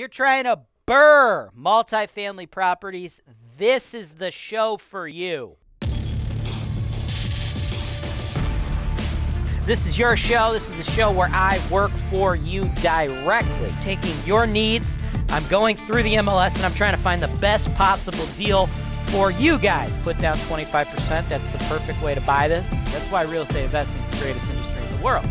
you're trying to BRRRR multifamily properties, this is the show for you. This is your show. This is the show where I work for you directly, taking your needs. I'm going through the MLS, and I'm trying to find the best possible deal for you guys. Put down 25%. That's the perfect way to buy this. That's why real estate investing is the greatest industry in the world.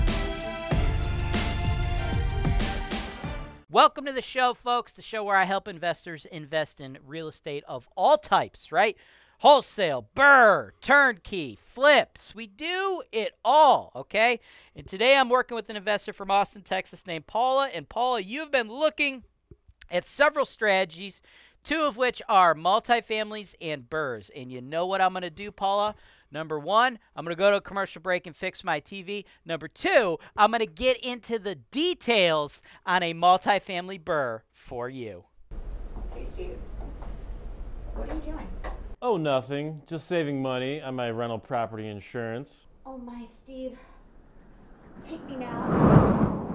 Welcome to the show, folks, the show where I help investors invest in real estate of all types, right? Wholesale, BRRRR, turnkey, flips. We do it all, okay? And today I'm working with an investor from Austin, Texas named Paula. And Paula, you've been looking at several strategies, two of which are multifamilies and BRRRRs. And you know what I'm going to do, Paula? Number one, I'm going to go to a commercial break and fix my TV. Number two, I'm going to get into the details on a multifamily BRRRR for you. Hey, Steve. What are you doing? Oh, nothing. Just saving money on my rental property insurance. Oh my, Steve. Take me now.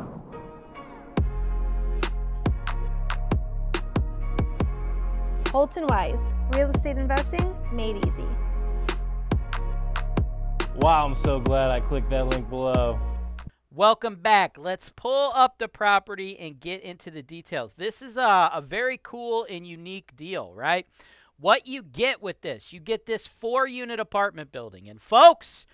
Holton-Wise, real estate investing made easy. Wow, I'm so glad I clicked that link below. Welcome back. Let's pull up the property and get into the details. This is a very cool and unique deal, right? What you get with this, you get this 4-unit apartment building. And folks,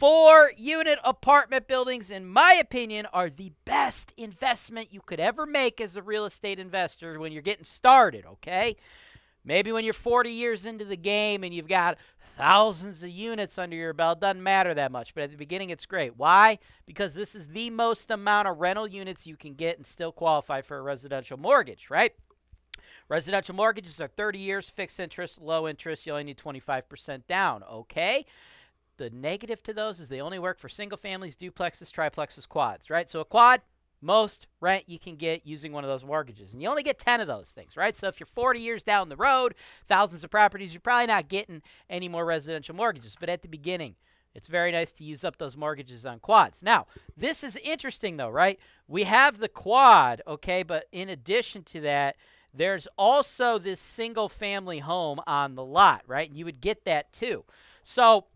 4-unit apartment buildings, in my opinion, are the best investment you could ever make as a real estate investor when you're getting started, okay? Maybe when you're 40 years into the game and you've got thousands of units under your belt, doesn't matter that much. But at the beginning, it's great. Why? Because this is the most amount of rental units you can get and still qualify for a residential mortgage, right? Residential mortgages are 30 years, fixed interest, low interest. You only need 25% down, okay? The negative to those is they only work for single families, duplexes, triplexes, quads, right? So a quad, most rent you can get using one of those mortgages. And you only get 10 of those things, right? So if you're 40 years down the road, thousands of properties, you're probably not getting any more residential mortgages. But at the beginning, it's very nice to use up those mortgages on quads. Now, this is interesting though, right? We have the quad, okay? But in addition to that, there's also this single-family home on the lot, right? And you would get that too. So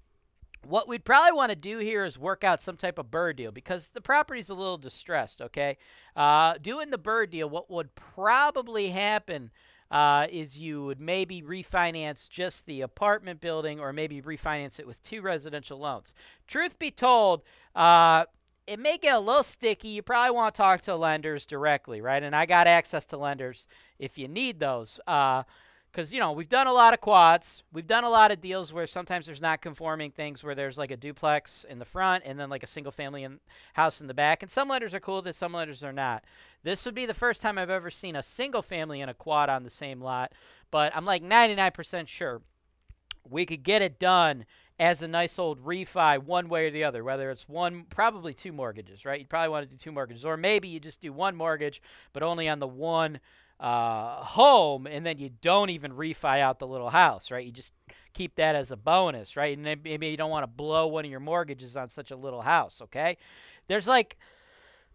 what we'd probably want to do here is work out some type of BRRRR deal because the property's a little distressed, okay? Doing the BRRRR deal, what would probably happen is you would maybe refinance just the apartment building or maybe refinance it with 2 residential loans. Truth be told, it may get a little sticky. You probably want to talk to lenders directly, right? And I got access to lenders if you need those. Because, you know, we've done a lot of quads. We've done a lot of deals where sometimes there's not conforming things where there's like a duplex in the front and then like a single family house in the back. And some lenders are cool that some lenders are not. This would be the first time I've ever seen a single family and a quad on the same lot. But I'm like 99% sure we could get it done as a nice old refi one way or the other, whether it's one, probably 2 mortgages, right? You'd probably want to do 2 mortgages, or maybe you just do 1 mortgage, but only on the one home, and then you don't even refi out the little house, right? You just keep that as a bonus, right? And then maybe you don't want to blow one of your mortgages on such a little house, okay? There's like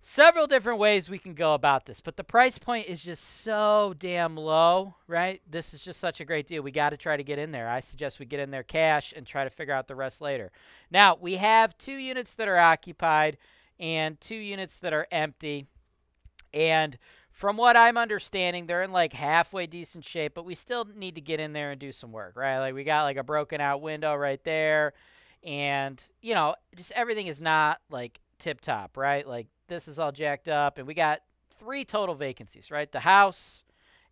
several different ways we can go about this, but the price point is just so damn low, right? This is just such a great deal. We got to try to get in there. I suggest we get in there cash and try to figure out the rest later. Now, we have 2 units that are occupied and 2 units that are empty. And from what I'm understanding, they're in like halfway decent shape, but we still need to get in there and do some work, right? Like we got like a broken out window right there. And, you know, just everything is not like tip top, right? Like, this is all jacked up, and we got 3 total vacancies, right? The house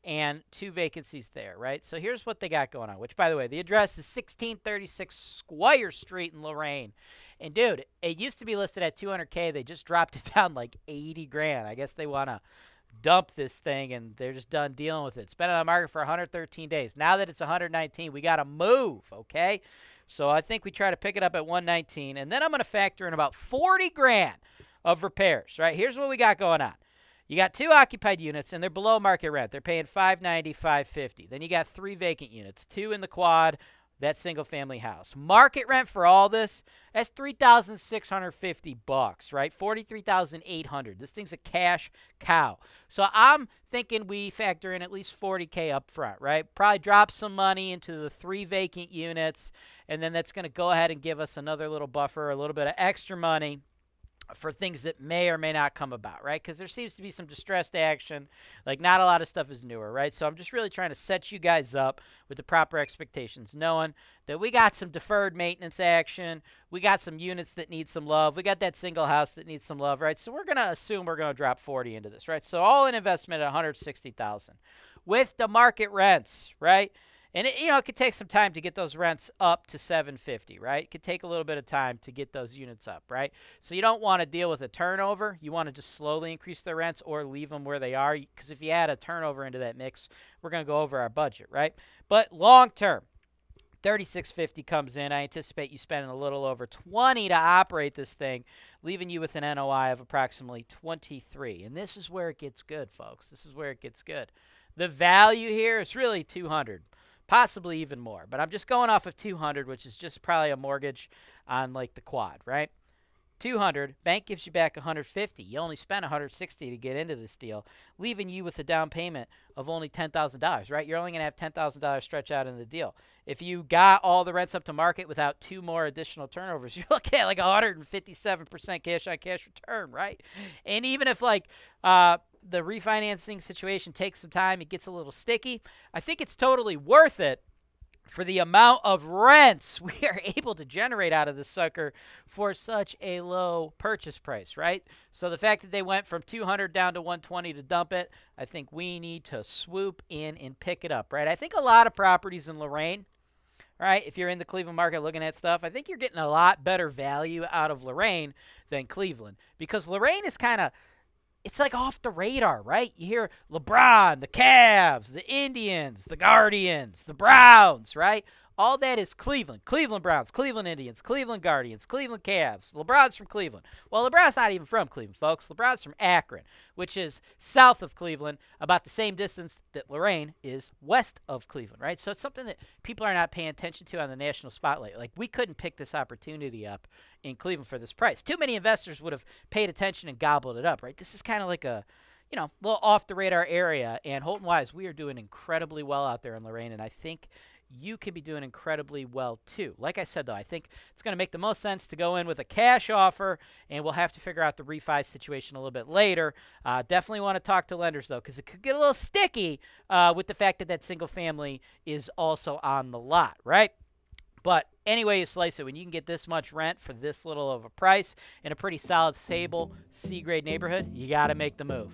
and 2 vacancies there, right? So here's what they got going on, which, by the way, the address is 1636 Squire Street in Lorain. And, dude, it used to be listed at $200K. They just dropped it down like 80 grand. I guess they want to dump this thing, and they're just done dealing with it. It's been on the market for 113 days. Now that it's 119, we got to move, okay? So I think we try to pick it up at 119, and then I'm going to factor in about 40 grand. Of repairs, right? Here's what we got going on. You got 2 occupied units, and they're below market rent. They're paying $590, $550. Then you got 3 vacant units, 2 in the quad, that single-family house. Market rent for all this, that's $3,650, right? $43,800. This thing's a cash cow. So I'm thinking we factor in at least $40K up front, right? Probably drop some money into the 3 vacant units, and then that's going to go ahead and give us another little buffer, a little bit of extra money for things that may or may not come about, right? Because there seems to be some distressed action. Like, not a lot of stuff is newer, right? So I'm just really trying to set you guys up with the proper expectations, knowing that we got some deferred maintenance action. We got some units that need some love. We got that single house that needs some love, right? So we're going to assume we're going to drop 40 into this, right? So all in investment at $160,000 with the market rents, right? And, you know, it could take some time to get those rents up to $750, right? It could take a little bit of time to get those units up, right? So you don't want to deal with a turnover. You want to just slowly increase the rents or leave them where they are, because if you add a turnover into that mix, we're going to go over our budget, right? But long term, $3,650 comes in. I anticipate you spending a little over $20 to operate this thing, leaving you with an NOI of approximately $23. And this is where it gets good, folks. This is where it gets good. The value here is really $200. Possibly even more, but I'm just going off of 200, which is just probably a mortgage on like the quad, right? 200, bank gives you back 150. You only spent 160 to get into this deal, leaving you with a down payment of only $10,000, right? You're only going to have $10,000 stretch out in the deal. If you got all the rents up to market without 2 more additional turnovers, you're looking at like 157% cash on cash return, right? And even if like the refinancing situation takes some time, it gets a little sticky, I think it's totally worth it for the amount of rents we are able to generate out of this sucker for such a low purchase price, right? So the fact that they went from 200 down to 120 to dump it, I think we need to swoop in and pick it up, right? I think a lot of properties in Lorain, right, if you're in the Cleveland market looking at stuff, I think you're getting a lot better value out of Lorain than Cleveland, because Lorain is kind of, it's like off the radar, right? You hear LeBron, the Cavs, the Indians, the Guardians, the Browns, right? All that is Cleveland. Cleveland Browns, Cleveland Indians, Cleveland Guardians, Cleveland Cavs. LeBron's from Cleveland. Well, LeBron's not even from Cleveland, folks. LeBron's from Akron, which is south of Cleveland, about the same distance that Lorain is west of Cleveland, right? So it's something that people are not paying attention to on the national spotlight. Like, we couldn't pick this opportunity up in Cleveland for this price. Too many investors would have paid attention and gobbled it up, right? This is kind of like a, you know, little off-the-radar area. And Holton-Wise, we are doing incredibly well out there in Lorain, and I think you could be doing incredibly well too. Like I said, though, I think it's going to make the most sense to go in with a cash offer, and we'll have to figure out the refi situation a little bit later. Definitely want to talk to lenders, though, because it could get a little sticky with the fact that that single family is also on the lot, right? But anyway you slice it, when you can get this much rent for this little of a price in a pretty solid, stable, C-grade neighborhood, you got to make the move.